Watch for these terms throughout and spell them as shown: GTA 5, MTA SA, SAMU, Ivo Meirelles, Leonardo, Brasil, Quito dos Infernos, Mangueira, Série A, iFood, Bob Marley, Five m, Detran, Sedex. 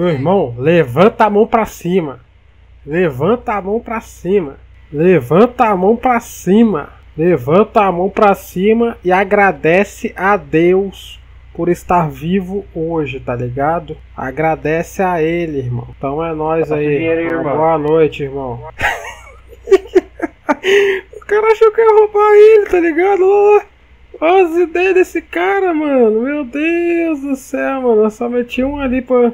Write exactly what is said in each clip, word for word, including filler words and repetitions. Meu irmão, levanta a mão pra cima. Levanta a mão pra cima. Levanta a mão pra cima. Levanta a mão pra cima e agradece a Deus por estar vivo hoje, tá ligado? Agradece a ele, irmão. Então é nóis aí. Dinheiro, boa noite, irmão. O cara achou que ia roubar ele, tá ligado? Olha as ideias desse cara, mano. Meu Deus do céu, mano. Eu só meti um ali pra...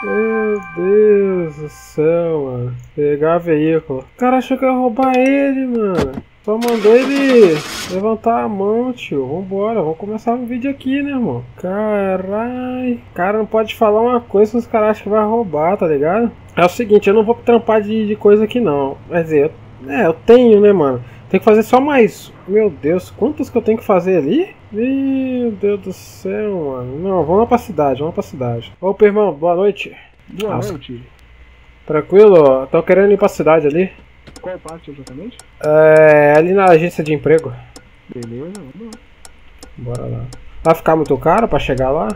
Meu Deus do céu, mano. Pegar veículo. O cara achou que ia roubar ele, mano. Só mandou ele levantar a mão, tio. Vambora, vamos começar um vídeo aqui, né, irmão? Carai. Cara, não pode falar uma coisa que os caras acham que vai roubar, tá ligado? É o seguinte, eu não vou trampar de, de coisa aqui, não. Quer dizer, eu, é, eu tenho, né, mano? Tem que fazer só mais... Meu Deus, quantas que eu tenho que fazer ali? Meu Deus do céu, mano. Não, vamos lá pra cidade, vamos lá pra cidade. Opa, irmão, boa noite. Boa Nossa. noite. Tranquilo? Tão querendo ir pra cidade ali. Qual parte exatamente? É, ali na agência de emprego. Beleza, vamos lá. Bora lá. Vai ficar muito caro pra chegar lá?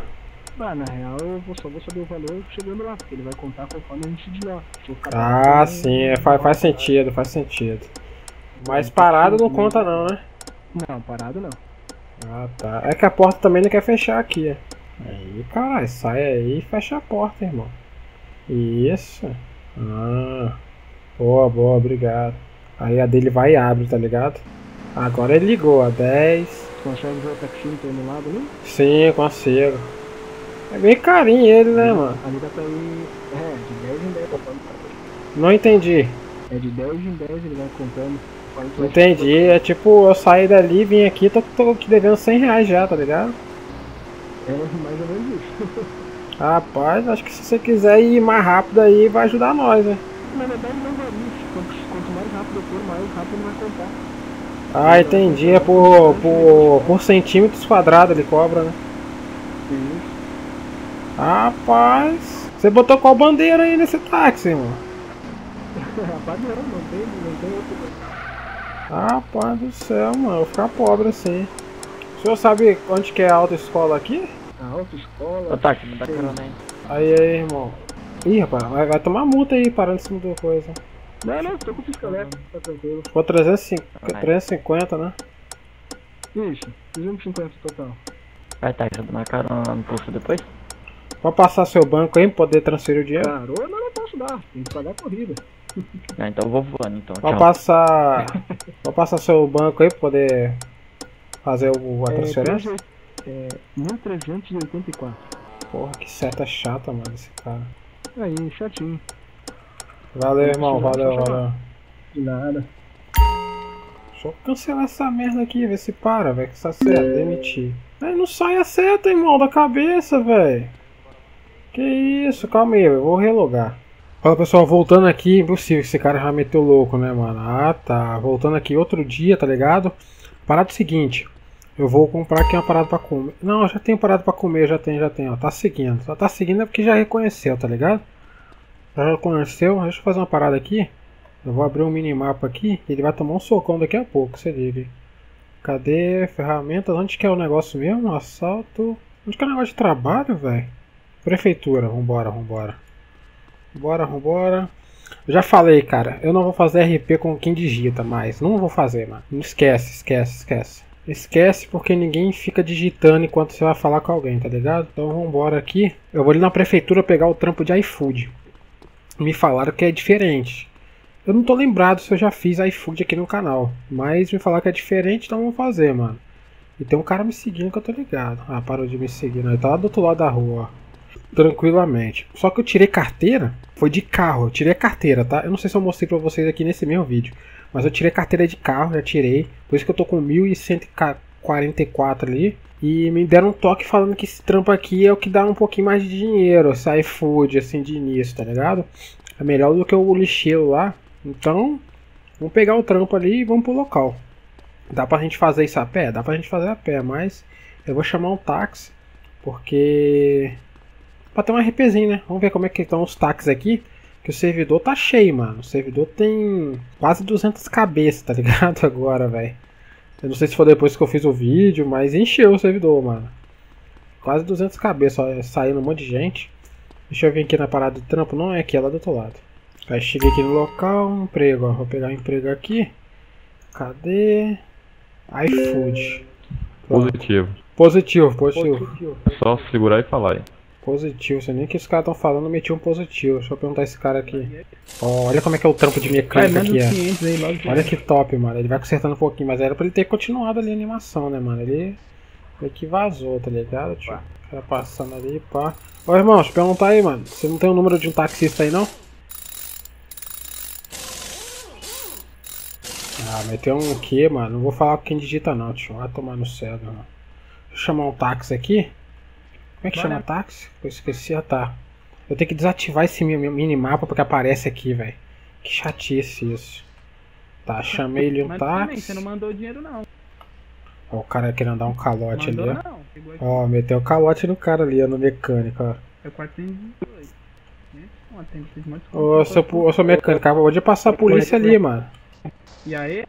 Ah, na real eu vou só vou saber o valor chegando lá, porque ele vai contar conforme a gente de lá. Ah, sim, é, faz, faz sentido, faz sentido. Mas parado não conta não, né? Não, parado não. Ah, tá. É que a porta também não quer fechar aqui. Aí, caralho, sai aí e fecha a porta, irmão. Isso. Ah, boa, boa, obrigado. Aí a dele vai e abre, tá ligado? Agora ele ligou, a dez. Consegue ver o taxinho terminado ali? Sim, consigo. É bem carinho ele, né, mano? Ali dá pra ir... É, de dez em dez. Não entendi. É de dez em dez ele vai comprando. Entendi, é tipo, eu saí dali, vim aqui, tô, tô te devendo cem reais já, tá ligado? É, mais ou menos isso. Rapaz, acho que se você quiser ir mais rápido aí, vai ajudar nós, né? Na verdade não vai isso, quanto mais rápido eu for, mais rápido ele vai comprar. Ah, entendi, é por, por, por centímetros quadrados ele cobra, né? Isso. Rapaz, você botou qual bandeira aí nesse táxi, irmão? A bandeira não tem, não tem outro. Rapaz do céu, mano, eu vou ficar pobre assim. O senhor sabe onde que é a autoescola aqui? A autoescola? Tá aqui, não tá carona aí. Aí, aí, irmão. Ih, rapaz, vai, vai tomar multa aí, parando em cima da coisa. Não, não, tô com o fiscal elétrico, tá tranquilo. Ficou trezentos e cinquenta, né? Isso, trezentos e cinquenta total. Vai, tá, você dá carona no posto depois? Pode passar seu banco aí, poder transferir o dinheiro? Carona não posso dar, tem que pagar a corrida. Ah, então eu vou voando, então. Vou passar, vou passar seu banco aí pra poder fazer o, a transferência. É, mil trezentos e oitenta e quatro. Porra, que seta chata, mano, esse cara. Aí, chatinho. Valeu, irmão, valeu, valeu. De nada. Deixa eu cancelar essa merda aqui, ver se para, velho, que essa seta é demitir. Aí não sai a seta, irmão, da cabeça, velho. Que isso, calma aí, eu vou relogar. Fala pessoal, voltando aqui, impossível, esse cara já meteu louco, né, mano? Ah, tá, voltando aqui outro dia, tá ligado? Parada do seguinte, eu vou comprar aqui uma parada pra comer. Não, eu já tenho parada pra comer, já tem, já tem, ó, tá seguindo. Só tá seguindo é porque já reconheceu, tá ligado? Já reconheceu, deixa eu fazer uma parada aqui. Eu vou abrir um minimapa aqui, ele vai tomar um socão daqui a pouco, você liga. Cadê ferramentas? Onde que é o negócio mesmo? Assalto... Onde que é o negócio de trabalho, velho? Prefeitura, vambora, vambora. Bora, vambora. Eu já falei, cara, eu não vou fazer R P com quem digita mais. Não vou fazer, mano. Não esquece, esquece, esquece. Esquece porque ninguém fica digitando enquanto você vai falar com alguém, tá ligado? Então vambora aqui. Eu vou ali na prefeitura pegar o trampo de iFood. Me falaram que é diferente. Eu não tô lembrado se eu já fiz iFood aqui no canal. Mas me falaram que é diferente, então vamos fazer, mano. E tem um cara me seguindo que eu tô ligado. Ah, parou de me seguir, não. Ele tá lá do outro lado da rua, ó. Tranquilamente. Só que eu tirei carteira, foi de carro, eu tirei a carteira, tá? Eu não sei se eu mostrei pra vocês aqui nesse mesmo vídeo, mas eu tirei carteira de carro, já tirei. Por isso que eu tô com mil cento e quarenta e quatro ali. E me deram um toque falando que esse trampo aqui é o que dá um pouquinho mais de dinheiro, esse iFood, assim, de início, tá ligado? É melhor do que o lixeiro lá. Então, vamos pegar o trampo ali e vamos pro local. Dá pra gente fazer isso a pé? Dá pra gente fazer a pé, mas eu vou chamar um táxi, porque... Pra ter um RPzinho, né? Vamos ver como é que estão os táxis aqui. Que o servidor tá cheio, mano. O servidor tem quase duzentas cabeças, tá ligado? Agora, velho. Eu não sei se foi depois que eu fiz o vídeo, mas encheu o servidor, mano. Quase duzentas cabeças, ó. Saindo um monte de gente. Deixa eu vir aqui na parada do trampo, não é aqui, é lá do outro lado. Aí cheguei aqui no local, emprego, ó. Vou pegar um emprego aqui. Cadê? iFood. Positivo. Positivo, positivo. positivo. É só segurar e falar aí. Positivo, sei nem o que esses caras estão falando, meti um positivo. Deixa eu perguntar esse cara aqui. Oh, olha como é que é o trampo de mecânica é, aqui, ó. Aí, olha que top, mano. Ele vai consertando um pouquinho, mas era pra ele ter continuado ali a animação, né, mano? Ele meio que vazou, tá ligado? Tipo, o cara passando ali, pá. Ô, irmão, deixa eu perguntar aí, mano. Você não tem o número de um taxista aí, não? Ah, meteu um quê, mano? Não vou falar com quem digita, não, tio. Vai tomar no céu, mano. Deixa eu chamar um táxi aqui. Como é que chama táxi? Eu esqueci, ah tá. Eu tenho que desativar esse minimapa porque aparece aqui, velho. Que chatice isso. Tá, chamei ele um mas táxi. Também, você não mandou dinheiro não. Ó, o cara querendo dar um calote mandou ali, não. Ó. Ó, meteu o calote no cara ali, ó, no mecânico, ó. É quatrocentos e dezoito. Ô, seu, ô, seu mecânico, acabou de passar a polícia ali, mano. E aí?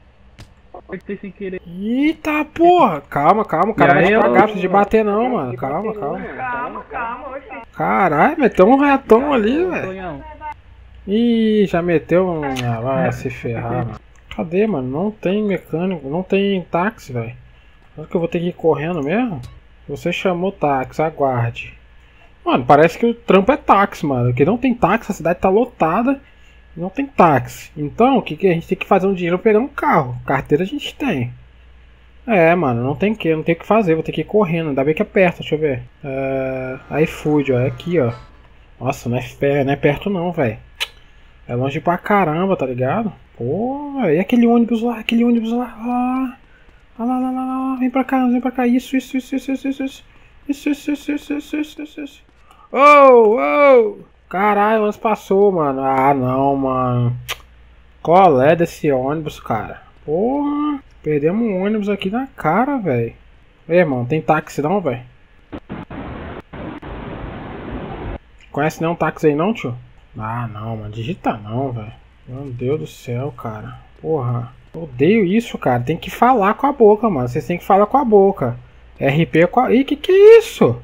Sem querer. Eita porra! Calma, calma, o cara não vai pagar, precisa de bater não, mano. Calma, calma. Calma, calma, caralho, meteu um ratão ali, velho. Ih, já meteu um. Ah, vai se ferrar, mano. Cadê, mano? Não tem mecânico, não tem táxi, velho. Será que eu vou ter que ir correndo mesmo? Você chamou táxi, aguarde. Mano, parece que o trampo é táxi, mano. Porque não tem táxi, a cidade tá lotada. Não tem táxi. Então, o que, que a gente tem que fazer um dinheiro pegar um carro? Carteira a gente tem. É, mano, não tem que, não tem o que fazer, vou ter que ir correndo. Ainda bem que é perto, deixa eu ver. Uh, iFood, ó, é aqui, ó. Nossa, não é, não é perto não, velho. É longe pra caramba, tá ligado? Pô, e aquele ônibus lá, aquele ônibus lá. Ah, lá, lá, lá, lá, lá. Vem pra cá, vem pra cá. Isso, isso, isso, isso, isso, isso. Isso, isso, isso, isso, isso, isso, isso, isso. Oh, oh! Caralho, o ônibus passou, mano. Ah, não, mano. Qual é desse ônibus, cara? Porra, perdemos um ônibus aqui na cara, velho. Ei, irmão, tem táxi não, velho? Conhece nenhum táxi aí não, tio? Ah, não, mano. Digita não, velho. Meu Deus do céu, cara. Porra. Odeio isso, cara. Tem que falar com a boca, mano. Vocês tem que falar com a boca. R P com a... Ih, que que é isso?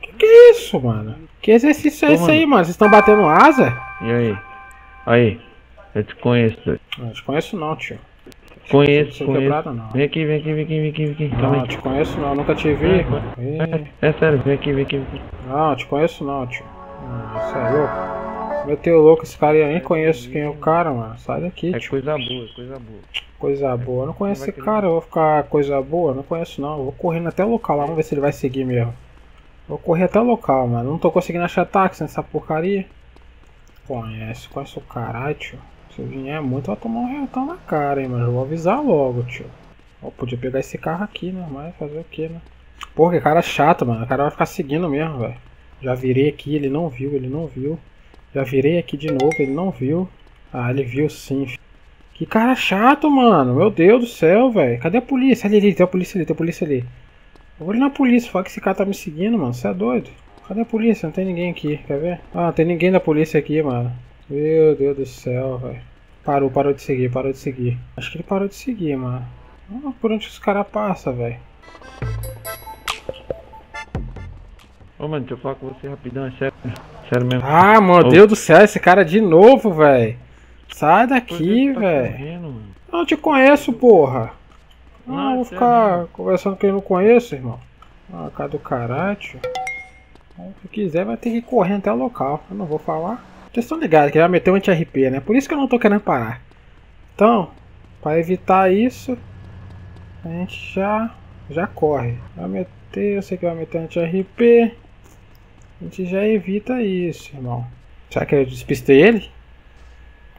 Que que é isso, mano? Que exercício é esse aí, mano? Vocês estão batendo asa? E aí? Aí, eu te conheço, doido. Não, eu te conheço não, tio. Conheço, conheço. Quebrado, não. Vem aqui, vem aqui, vem aqui, vem aqui, vem aqui. Não, eu te conheço não, nunca te vi. É, é, é sério, vem aqui, vem aqui, vem aqui. Não, eu te conheço não, tio. Você é louco? Meteu louco esse cara aí, eu nem conheço quem é o cara, mano. Sai daqui, tio. É coisa boa, coisa boa. Coisa boa, eu não conheço esse cara, eu vou ficar coisa boa, não conheço não. Eu vou correndo até o local lá, vamos ver se ele vai seguir mesmo. Vou correr até o local, mano. Não tô conseguindo achar táxi nessa porcaria. Conhece, conhece o caralho, tio. Se eu vier muito, vai tomar um retão na cara, hein, mano. Eu vou avisar logo, tio. Ó, podia pegar esse carro aqui, né? Mas fazer o que, né? Porra, que cara chato, mano. O cara vai ficar seguindo mesmo, velho. Já virei aqui, ele não viu, ele não viu. Já virei aqui de novo, ele não viu. Ah, ele viu sim. Que cara chato, mano. Meu Deus do céu, velho. Cadê a polícia? Ali, ali, tem a polícia ali, tem a polícia ali. Eu vou ali na polícia, falar que esse cara tá me seguindo, mano. Você é doido? Cadê a polícia? Não tem ninguém aqui, quer ver? Ah, não tem ninguém da polícia aqui, mano. Meu Deus do céu, velho. Parou, parou de seguir, parou de seguir. Acho que ele parou de seguir, mano. Ah, por onde os caras passam, velho? Ô, mano, deixa eu falar com você rapidão, é sério. Sério mesmo. Ah, meu Deus do céu, esse cara de novo, velho. Sai daqui, velho. Não te conheço, porra. Não, não, vou ficar não. Conversando com ele, não conheço, irmão. Ah, cara do caralho, tio. Se quiser, vai ter que ir correndo até o local. Eu não vou falar. Vocês estão ligados que ele vai meter um anti-R P, né? Por isso que eu não tô querendo parar. Então, pra evitar isso, a gente já, já corre. Vai meter, eu sei que vai meter um anti-R P. A gente já evita isso, irmão. Será que eu despistei ele?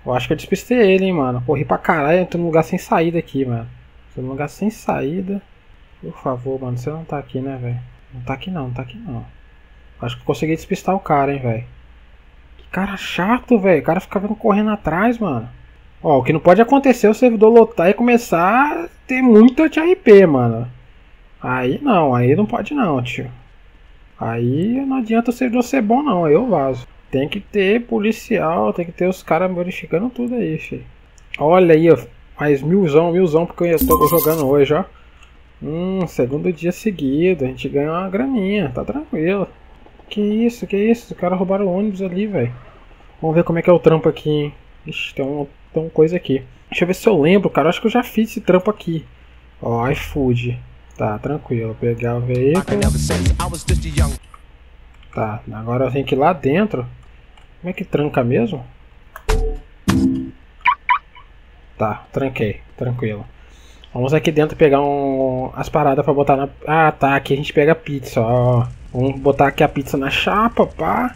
Eu acho que eu despistei ele, hein, mano. Corri pra caralho, eu tô num lugar sem saída aqui, mano. Tô num lugar sem saída. Por favor, mano, você não tá aqui, né, velho? Não tá aqui não, não tá aqui não. Acho que eu consegui despistar o cara, hein, velho. Que cara chato, velho. O cara fica vindo correndo atrás, mano. Ó, o que não pode acontecer é o servidor lotar e começar a ter muito anti-R P, mano. Aí não, aí não pode não, tio. Aí não adianta o servidor ser bom não, aí eu vazo. Tem que ter policial, tem que ter os caras verificando tudo aí, filho. Olha aí, ó. Mais milzão, milzão, porque eu tô jogando hoje, ó. Hum, segundo dia seguido, a gente ganha uma graninha, tá tranquilo. Que isso, que isso? Os caras roubaram o ônibus ali, velho. Vamos ver como é que é o trampo aqui, hein? Ixi, tem uma, tem uma coisa aqui. Deixa eu ver se eu lembro, cara. Eu acho que eu já fiz esse trampo aqui. Ó, iFood. Tá, tranquilo. Vou pegar o veículo. Tá, agora eu tenho que ir lá dentro. Como é que tranca mesmo? Tá, tranquei. Tranquilo. Vamos aqui dentro pegar um, as paradas pra botar na... Ah, tá. Aqui a gente pega pizza, ó. Vamos botar aqui a pizza na chapa, pá.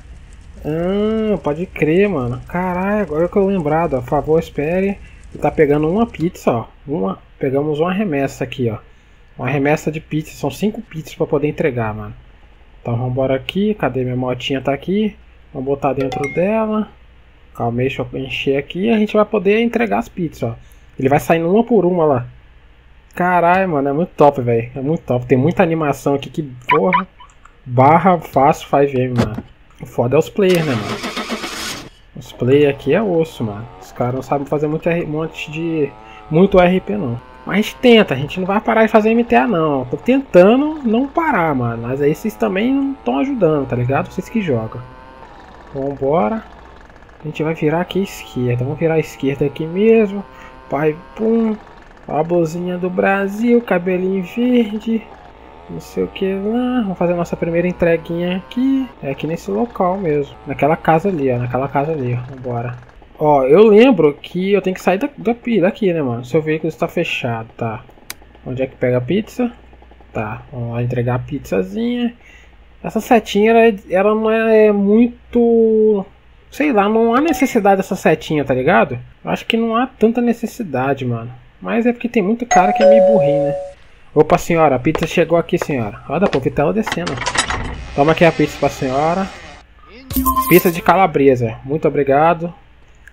Ah, pode crer, mano. Caralho, agora que eu lembrado, ó. Por favor, espere. Tá pegando uma pizza, ó. Uma... Pegamos uma remessa aqui, ó. Uma remessa de pizza. São cinco pizzas pra poder entregar, mano. Então vamos embora aqui. Cadê minha motinha? Tá aqui. Vou botar dentro dela. Calma aí, deixa eu encher aqui. E a gente vai poder entregar as pizzas, ó. Ele vai saindo uma por uma lá. Caralho, mano. É muito top, velho. É muito top. Tem muita animação aqui. Que porra. Barra fácil Five M, mano. O foda é os players, né, mano? Os players aqui é osso, mano. Os caras não sabem fazer muito um monte de... Muito R P, não. Mas a gente tenta, a gente não vai parar de fazer M T A, não. Tô tentando não parar, mano. Mas aí vocês também não estão ajudando, tá ligado? Vocês que jogam. Vambora. A gente vai virar aqui à esquerda. Vamos virar à esquerda aqui mesmo. Pai, pum. A blusinha do Brasil, cabelinho verde. Não sei o que lá. Vamos fazer a nossa primeira entreguinha aqui. É aqui nesse local mesmo. Naquela casa ali, ó. Naquela casa ali, ó. Vambora. Ó, eu lembro que eu tenho que sair da, da, daqui, né, mano? Seu veículo está fechado, tá? Onde é que pega a pizza? Tá, vamos lá entregar a pizzazinha. Essa setinha, ela, ela não é muito... Sei lá, não há necessidade dessa setinha, tá ligado? Eu acho que não há tanta necessidade, mano. Mas é porque tem muito cara que é meio burrinho, né? Opa, senhora, a pizza chegou aqui, senhora. Olha, pô, que tava descendo. Toma aqui a pizza pra senhora. Pizza de calabresa, muito obrigado.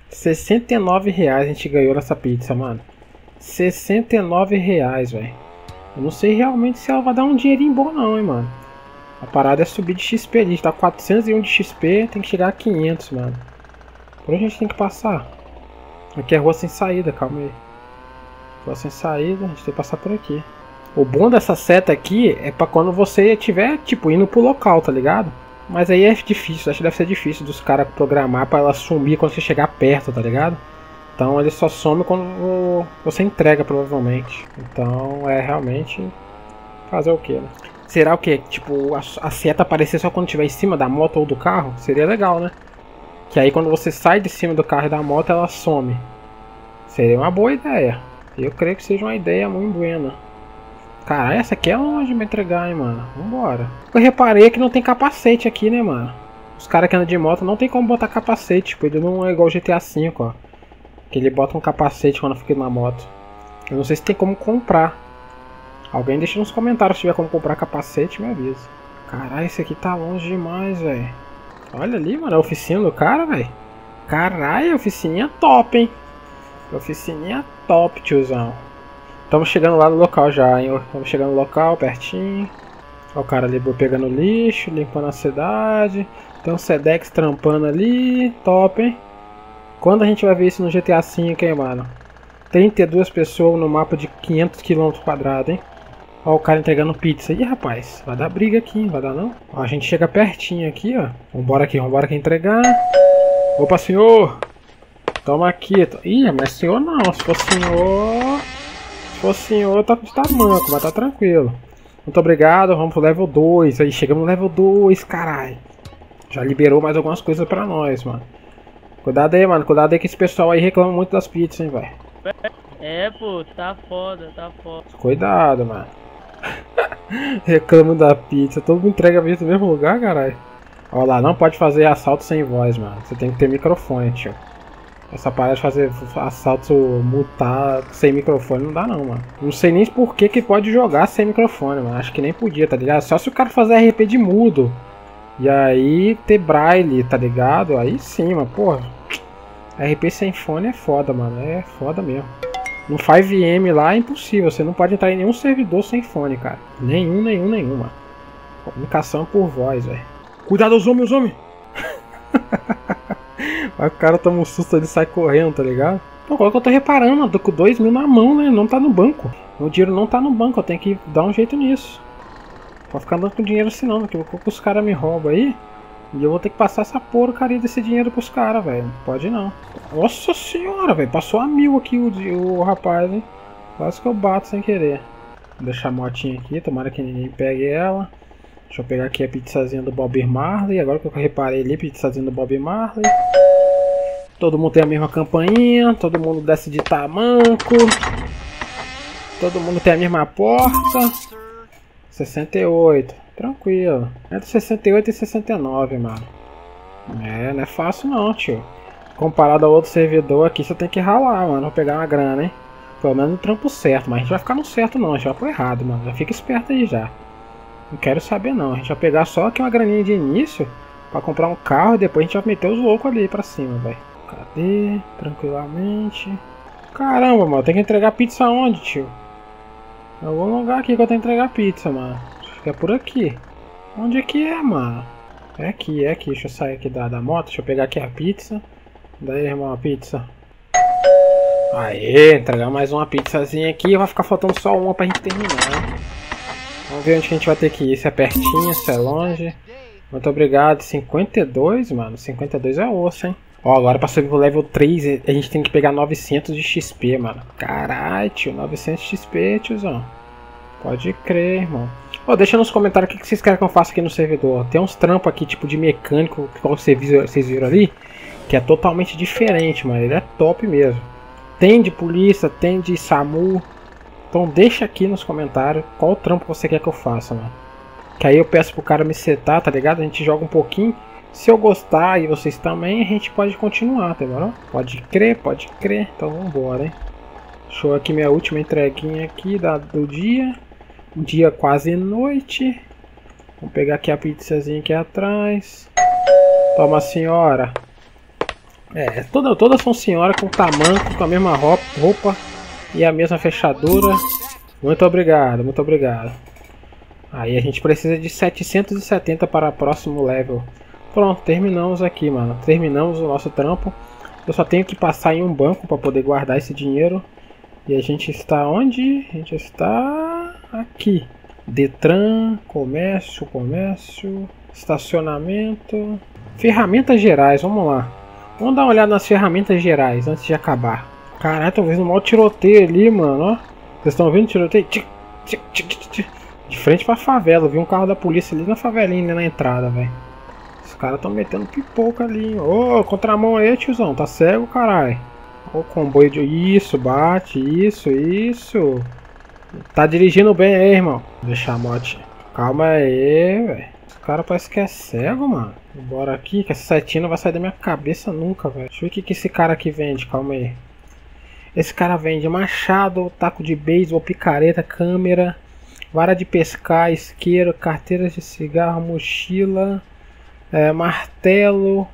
sessenta e nove reais a gente ganhou nessa pizza, mano. sessenta e nove reais, velho. Eu não sei realmente se ela vai dar um dinheirinho bom não, hein, mano. A parada é subir de X P, a gente tá quatrocentos e um de X P, tem que chegar a quinhentos, mano. Por onde a gente tem que passar? Aqui é rua sem saída, calma aí. Rua sem saída, a gente tem que passar por aqui. O bom dessa seta aqui é pra quando você estiver, tipo, indo pro local, tá ligado? Mas aí é difícil, acho que deve ser difícil dos caras programar pra ela sumir quando você chegar perto, tá ligado? Então ele só some quando você entrega, provavelmente. Então é realmente fazer o que, né? Será o que? Tipo, a, a seta aparecer só quando estiver em cima da moto ou do carro? Seria legal, né? Que aí quando você sai de cima do carro e da moto, ela some. Seria uma boa ideia. Eu creio que seja uma ideia muito buena. Cara, essa aqui é longe de me entregar, hein, mano. Vambora. Eu reparei que não tem capacete aqui, né, mano. Os caras que andam de moto não tem como botar capacete. Tipo, ele não é igual o G T A cinco, ó. Que ele bota um capacete quando fica na moto. Eu não sei se tem como comprar. Alguém deixa nos comentários se tiver como comprar capacete, me avisa. Caralho, esse aqui tá longe demais, velho. Olha ali, mano, a oficina do cara, velho. Caralho, a oficininha top, hein. A oficininha top, tiozão. Estamos chegando lá no local já, hein? Estamos chegando no local, pertinho. Ó, o cara ali pegando lixo, limpando a cidade. Tem um Sedex trampando ali. Top, hein? Quando a gente vai ver isso no G T A cinco, hein, mano? trinta e duas pessoas no mapa de quinhentos quilômetros quadrados, hein? Ó, o cara entregando pizza. Ih, rapaz, vai dar briga aqui, hein? Vai dar não? Ó, a gente chega pertinho aqui, ó. Vambora aqui, vambora aqui entregar. Opa, senhor! Toma aqui. To... Ih, mas senhor não. Se for senhor... Se fosse senhor, tá de tamanco, mas tá tranquilo. Muito obrigado, vamos pro level dois. Aí, chegamos no level dois, caralho. Já liberou mais algumas coisas pra nós, mano. Cuidado aí, mano. Cuidado aí que esse pessoal aí reclama muito das pizzas, hein, velho. É, pô, tá foda, tá foda. Cuidado, mano. Reclamo da pizza. Todo mundo entrega mesmo no mesmo lugar, caralho. Olha lá, não pode fazer assalto sem voz, mano. Você tem que ter microfone, tio. Essa parada de fazer assalto multar sem microfone não dá não, mano. Não sei nem por que que pode jogar sem microfone, mano. Acho que nem podia, tá ligado? Só se o cara fazer R P de mudo. E aí ter braille, tá ligado? Aí sim, mano, porra. R P sem fone é foda, mano. É foda mesmo. No Five M lá é impossível. Você não pode entrar em nenhum servidor sem fone, cara. Nenhum, nenhum, nenhum, mano. Comunicação por voz, velho. Cuidado aos homens, homens! Aí o cara toma um susto, ele sai correndo, tá ligado? Pô, agora que eu tô reparando, eu tô com dois mil na mão, né? Não tá no banco. Meu dinheiro não tá no banco, eu tenho que dar um jeito nisso. Vou ficar andando com dinheiro assim não, porque os caras me roubam aí. E eu vou ter que passar essa porcaria desse dinheiro pros caras, velho. Pode não. Nossa senhora, velho. Passou a mil aqui o, o rapaz, hein. Quase que eu bato sem querer. Vou deixar a motinha aqui, tomara que ninguém pegue ela. Deixa eu pegar aqui a pizzazinha do Bob Marley. Agora que eu reparei ali, pizzazinha do Bob Marley. Todo mundo tem a mesma campainha. Todo mundo desce de tamanco. Todo mundo tem a mesma porta. sessenta e oito. Tranquilo. Entre sessenta e oito e sessenta e nove, mano. É, não é fácil não, tio. Comparado ao outro servidor aqui, você tem que ralar, mano. Vou pegar uma grana, hein. Pelo menos no trampo certo. Mas a gente vai ficar no certo não. A gente vai pro errado, mano. Já fica esperto aí já. Não quero saber não. A gente vai pegar só aqui uma graninha de início. Pra comprar um carro e depois a gente vai meter os loucos ali pra cima, velho. Cadê? Tranquilamente. Caramba, mano. Tem que entregar pizza onde, tio? Eu vou lugar aqui que eu tenho que entregar pizza, mano. Acho que é por aqui. Onde é que é, mano? É aqui, é aqui. Deixa eu sair aqui da, da moto. Deixa eu pegar aqui a pizza. Daí, irmão, a pizza. Aê, entregar mais uma pizzazinha aqui. Vai ficar faltando só uma pra gente terminar. Vamos ver onde que a gente vai ter que ir. Se é pertinho, se é longe. Muito obrigado. cinquenta e dois, mano. cinquenta e dois é osso, hein? Ó, agora pra subir pro level três, a gente tem que pegar novecentos de X P, mano. Caralho, tio, novecentos de X P, tiozão. Pode crer, irmão. Ó, deixa nos comentários o que vocês querem que eu faça aqui no servidor. Tem uns trampos aqui, tipo de mecânico, que vocês viram ali, que é totalmente diferente, mano. Ele é top mesmo. Tem de polícia, tem de SAMU. Então deixa aqui nos comentários qual trampo você quer que eu faça, mano. Que aí eu peço pro cara me setar, tá ligado? A gente joga um pouquinho. Se eu gostar e vocês também, a gente pode continuar, tá bom? Pode crer, pode crer. Então vambora, hein? Deixa eu aqui minha última entreguinha aqui da, do dia. Um dia quase noite. Vamos pegar aqui a pizzazinha aqui atrás. Toma, senhora. É, toda, todas são senhoras com tamanco, com a mesma roupa e a mesma fechadura. Muito obrigado, muito obrigado. Aí a gente precisa de setecentos e setenta para o próximo level. Pronto, terminamos aqui, mano. Terminamos o nosso trampo. Eu só tenho que passar em um banco para poder guardar esse dinheiro. E a gente está onde? A gente está aqui. Detran, comércio, comércio, estacionamento, ferramentas gerais, vamos lá. Vamos dar uma olhada nas ferramentas gerais antes de acabar. Caralho, talvez no maior tiroteio ali, mano, ó. Vocês estão ouvindo o tiroteio? Tic, tic, tic, tic. De frente pra favela, eu vi um carro da polícia ali na favelinha, né, na entrada, velho. Os caras tão metendo pipoca ali. Ô, oh, contramão aí, tiozão. Tá cego, caralho. Ô, oh, comboio de... Isso, bate. Isso, isso. Tá dirigindo bem aí, irmão. Deixa a moto. Calma aí, velho. Os caras parecem que é cego, mano. Bora aqui, que essa setinha não vai sair da minha cabeça nunca, velho. Deixa eu ver o que, que esse cara aqui vende. Calma aí. Esse cara vende machado, taco de beisebol, picareta, câmera, vara de pescar, isqueiro, carteiras de cigarro, mochila... É, martelo,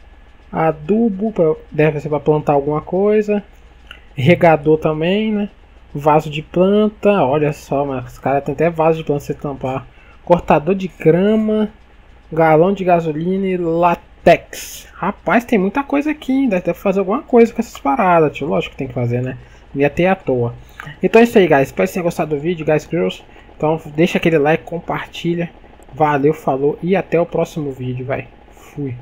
adubo, pra, deve ser para plantar alguma coisa, regador também, né? Vaso de planta, olha só, mano, os caras tem até vaso de planta pra você tampar. Cortador de grama, galão de gasolina e látex. Rapaz, tem muita coisa aqui, ainda deve fazer alguma coisa com essas paradas, tio. Lógico que tem que fazer, né? Não ia ter à toa. Então é isso aí, guys. Espero que vocês tenham gostado do vídeo, guys, girls. Então deixa aquele like, compartilha. Valeu, falou e até o próximo vídeo, vai. Fui.